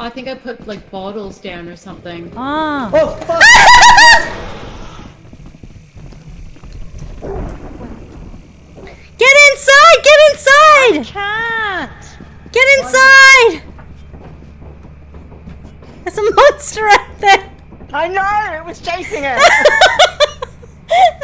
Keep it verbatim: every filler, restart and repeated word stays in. I think I put like bottles down or something. Ah. Oh, fuck! Get inside! Get inside! I can't! Get inside! What? There's a monster out there! I know! It was chasing it!